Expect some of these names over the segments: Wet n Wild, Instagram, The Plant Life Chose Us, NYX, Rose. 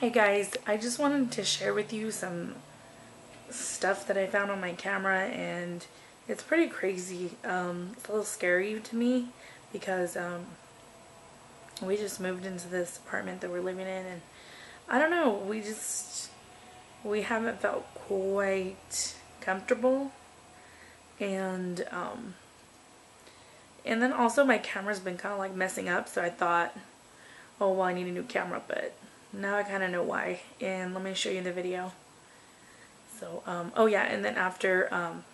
Hey guys, I just wanted to share with you some stuff that I found on my camera, and it's pretty crazy. It's a little scary to me because we just moved into this apartment that we're living in, and I don't know, we haven't felt quite comfortable. And then also my camera's been kind of like messing up, so I thought, oh well, I need a new camera, but now I kind of know why, and let me show you the video. So oh yeah, and then after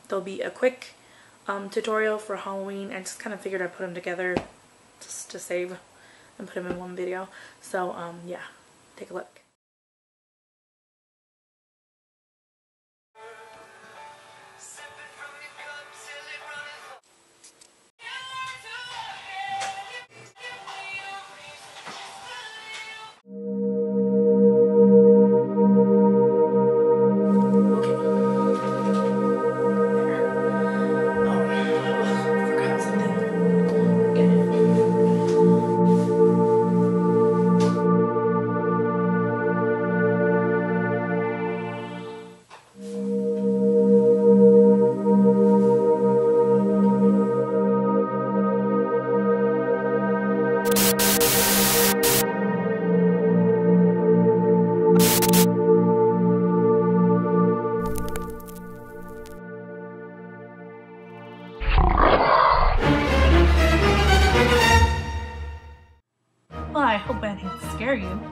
there'll be a quick tutorial for Halloween. I just kind of figured I'd put them together just to save and put them in one video. So yeah, take a look.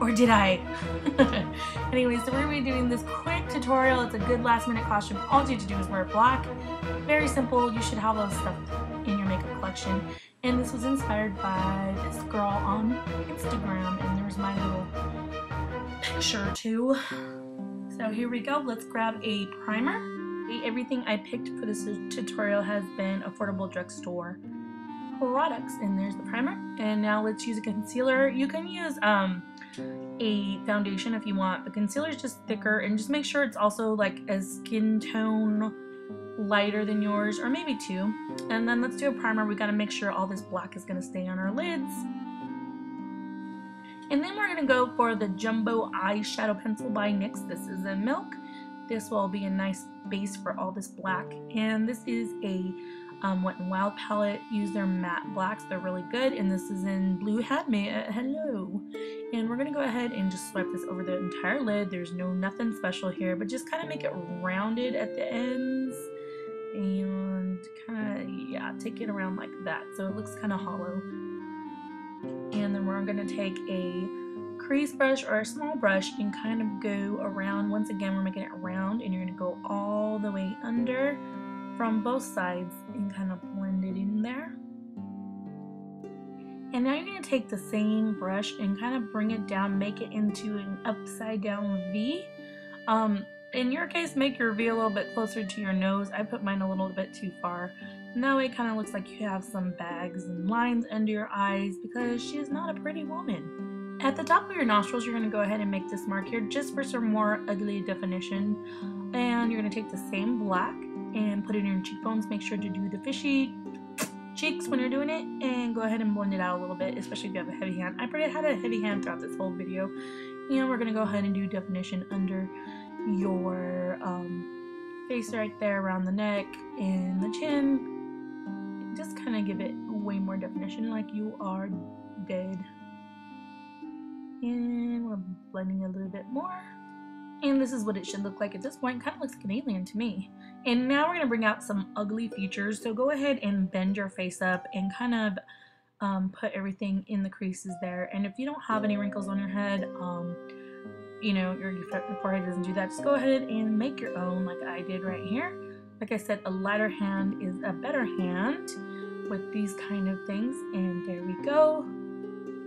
Or did I? Anyway, so we're going to be doing this quick tutorial. It's a good last minute costume. All you need to do is wear black. Very simple. You should have all this stuff in your makeup collection. And this was inspired by this girl on Instagram, and there's my little picture too. So here we go. Let's grab a primer. Everything I picked for this tutorial has been affordable drugstore products, and there's the primer. And now let's use a concealer. You can use a foundation if you want. The concealer is just thicker, and just make sure it's also like a skin tone lighter than yours, or maybe two. And then let's do a primer. We got to make sure all this black is going to stay on our lids. And then we're going to go for the Jumbo Eyeshadow Pencil by NYX. This is in Milk. This will be a nice base for all this black. And this is a Wet n Wild palette. Use their matte blacks, they're really good, and this is in Blue Had Me. Hello. And we're gonna go ahead and just swipe this over the entire lid. There's nothing special here, but just kind of make it rounded at the ends, and kind of, yeah, take it around like that so it looks kind of hollow. And then we're gonna take a crease brush or a small brush and kind of go around. Once again, we're making it round, and you're gonna go all the way under from both sides and kind of blend it in there. And now you're going to take the same brush and kind of bring it down, make it into an upside down V. In your case, make your V a little bit closer to your nose. I put mine a little bit too far, and that way it kind of looks like you have some bags and lines under your eyes, because she's not a pretty woman. At the top of your nostrils, you're going to go ahead and make this mark here just for some more ugly definition. And you're going to take the same black and put it in your cheekbones. Make sure to do the fishy cheeks when you're doing it, and go ahead and blend it out a little bit, especially if you have a heavy hand. I pretty had a heavy hand throughout this whole video. And we're gonna go ahead and do definition under your face right there, around the neck and the chin. Just kind of give it way more definition, like you are dead. And we're blending a little bit more. And this is what it should look like at this point. Kind of looks like an alien to me. And now we're gonna bring out some ugly features. So go ahead and bend your face up and kind of put everything in the creases there. And if you don't have any wrinkles on your head, you know, your forehead doesn't do that, just go ahead and make your own, like I did right here. Like I said, a lighter hand is a better hand with these kind of things. And there we go.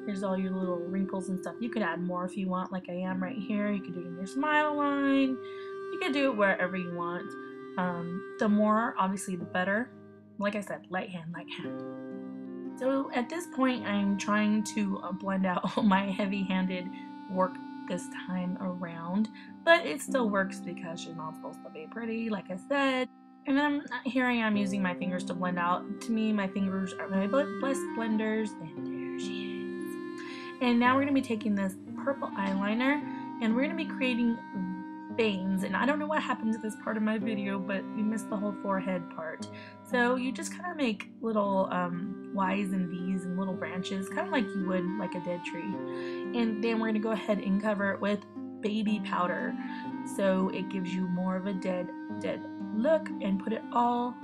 Here's all your little wrinkles and stuff. You could add more if you want, like I am right here. You could do it in your smile line. You could do it wherever you want. The more, obviously, the better. Like I said, light hand, light hand. So at this point, I'm trying to blend out all my heavy-handed work this time around, but it still works because you're not supposed to be pretty, like I said. And then here I am using my fingers to blend out. To me, my fingers are my best blenders, and there she is. And now we're going to be taking this purple eyeliner and we're going to be creating veins, and I don't know what happened to this part of my video, but you missed the whole forehead part. So you just kind of make little Y's and V's and little branches, kind of like you would like a dead tree. And then we're going to go ahead and cover it with baby powder, so it gives you more of a dead look, and put it all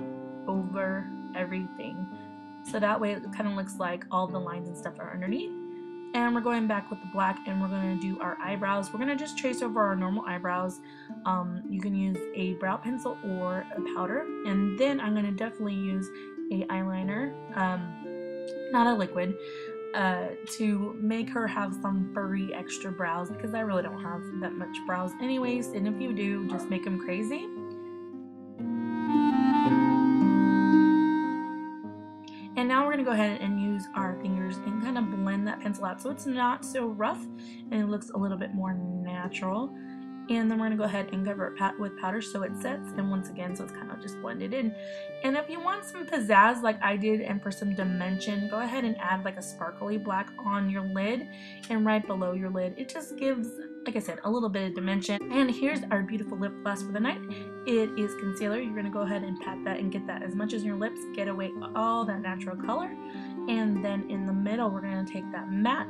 over everything. So that way it kind of looks like all the lines and stuff are underneath. And we're going back with the black, and we're going to do our eyebrows. We're going to just trace over our normal eyebrows. You can use a brow pencil or a powder. And then I'm going to definitely use a eyeliner, not a liquid, to make her have some furry extra brows, because I really don't have that much brows anyways. And if you do, just make them crazy. And now we're going to go ahead and use our fingers and kind of blend that pencil out so it's not so rough and it looks a little bit more natural. And then we're going to go ahead and cover it with powder so it sets, and once again, so it's kind of just blended in. And if you want some pizzazz like I did and for some dimension, go ahead and add like a sparkly black on your lid and right below your lid. It just gives, like I said, a little bit of dimension. And here's our beautiful lip gloss for the night. It is concealer. You're going to go ahead and pat that and get that as much as your lips, get away all that natural color. And then in the middle, we're going to take that matte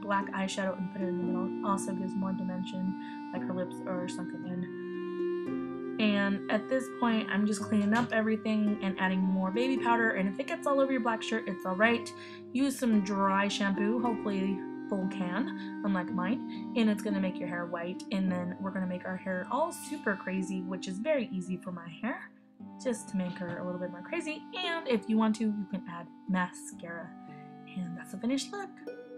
black eyeshadow and put it in the middle. It also gives more dimension, like her lips are sunken in. And at this point, I'm just cleaning up everything and adding more baby powder, and if it gets all over your black shirt, it's alright. Use some dry shampoo, hopefully full can, unlike mine, and it's going to make your hair white. And then we're going to make our hair all super crazy, which is very easy for my hair, just to make her a little bit more crazy. And if you want to, you can add mascara. And that's the finished look.